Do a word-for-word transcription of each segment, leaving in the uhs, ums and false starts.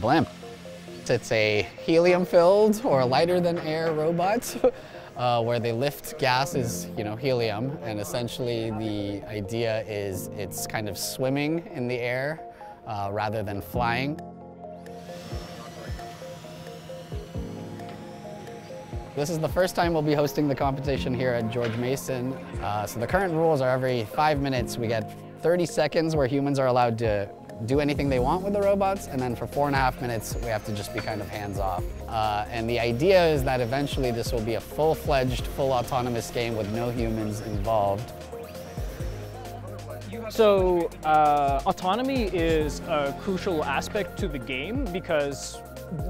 blimp. It's a helium-filled or lighter-than-air robot uh, where they lift gases, you know, helium, and essentially the idea is it's kind of swimming in the air uh, rather than flying. This is the first time we'll be hosting the competition here at George Mason. Uh, so the current rules are every five minutes we get thirty seconds where humans are allowed to do anything they want with the robots, and then for four and a half minutes we have to just be kind of hands-off. Uh, and the idea is that eventually this will be a full-fledged, full autonomous game with no humans involved. So uh, autonomy is a crucial aspect to the game because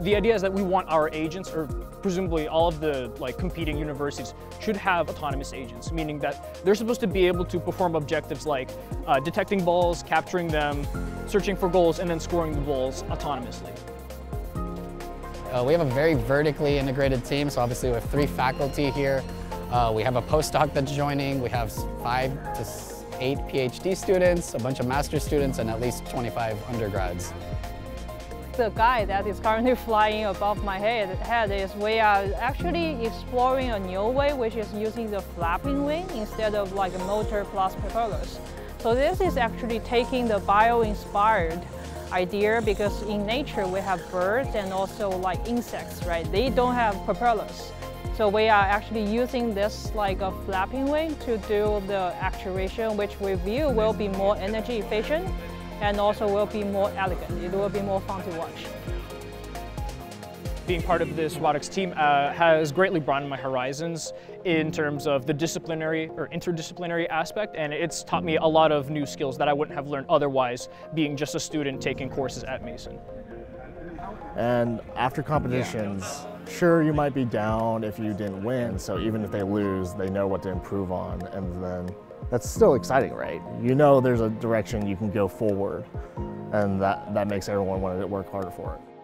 the idea is that we want our agents, or presumably all of the like competing universities, should have autonomous agents, meaning that they're supposed to be able to perform objectives like uh, detecting balls, capturing them, searching for goals, and then scoring the balls autonomously. Uh, we have a very vertically integrated team, so obviously we have three faculty here. Uh, we have a postdoc that's joining. We have five to eight PhD students, a bunch of master's students, and at least twenty-five undergrads. The guy that is currently flying above my head, head is we are actually exploring a new way, which is using the flapping wing instead of like a motor plus propellers. So this is actually taking the bio-inspired idea, because in nature we have birds and also like insects, right? They don't have propellers. So we are actually using this like a flapping wing to do the actuation, which we view will be more energy efficient and also will be more elegant. It will be more fun to watch. Being part of this robotics team uh, has greatly broadened my horizons in terms of the disciplinary or interdisciplinary aspect, and it's taught me a lot of new skills that I wouldn't have learned otherwise being just a student taking courses at Mason. And after competitions, sure, you might be down if you didn't win, so even if they lose, they know what to improve on, and then that's still exciting, right? You know there's a direction you can go forward, and that, that makes everyone want to work harder for it.